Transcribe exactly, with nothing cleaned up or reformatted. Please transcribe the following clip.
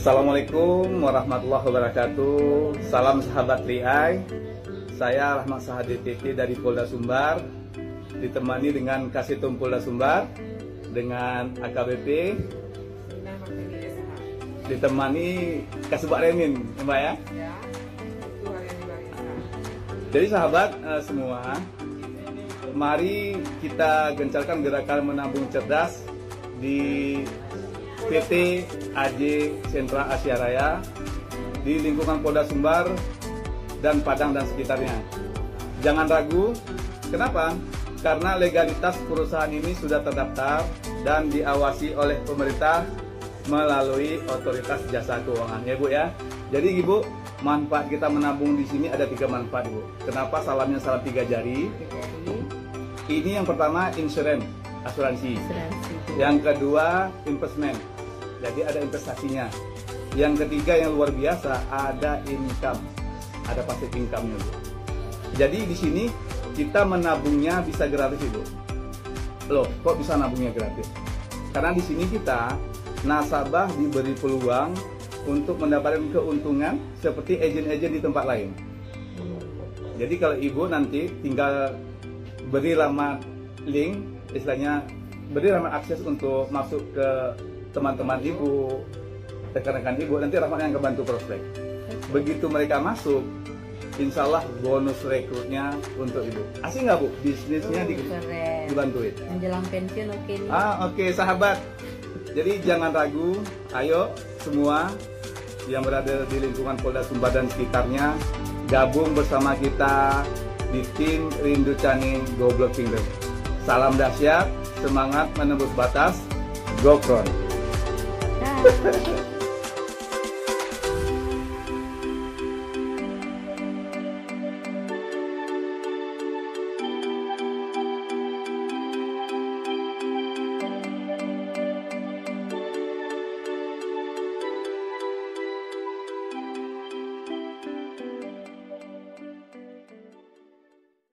Assalamualaikum warahmatullahi wabarakatuh. Salam sahabat Liai. Saya Rahmat Sahad dari Polda Sumbar, ditemani dengan Kasitum Polda Sumbar, dengan A K B P, ditemani Kasubag Remin, Mbak ya. Jadi sahabat uh, semua, mari kita gencarkan gerakan menabung cerdas di P T A J Sentra Asia Raya di lingkungan Polda Sumbar dan Padang dan sekitarnya. Jangan ragu, kenapa? Karena legalitas perusahaan ini sudah terdaftar dan diawasi oleh pemerintah melalui otoritas jasa keuangan, ya Bu ya. Jadi Ibu, manfaat kita menabung di sini ada tiga manfaat, Bu. Kenapa salamnya salam tiga jari? Ini yang pertama insurance, asuransi. Asuransi. Yang kedua investment, jadi ada investasinya. Yang ketiga yang luar biasa ada income, ada passive income-nya, Bu. Jadi di sini kita menabungnya bisa gratis, Ibu. Loh, kok bisa nabungnya gratis? Karena di sini kita nasabah diberi peluang untuk mendapatkan keuntungan seperti agen-agen di tempat lain. Jadi kalau Ibu nanti tinggal beri lama link, istilahnya beri lama akses untuk masuk ke teman-teman Ibu, rekan-rekan Ibu, nanti Rahmat yang akan bantu prospek. Begitu mereka masuk, insya Allah bonus rekrutnya untuk Ibu. Asik nggak Bu? Bisnisnya uh, dibantuin. Menjelang pensiun oke okay, nih. Ah oke okay, sahabat. Jadi jangan ragu, ayo semua yang berada di lingkungan Polda Sumbar dan sekitarnya gabung bersama kita di tim Rindu Caning Go Blok Kingdom. Salam dahsyat, semangat menembus batas, Go Front.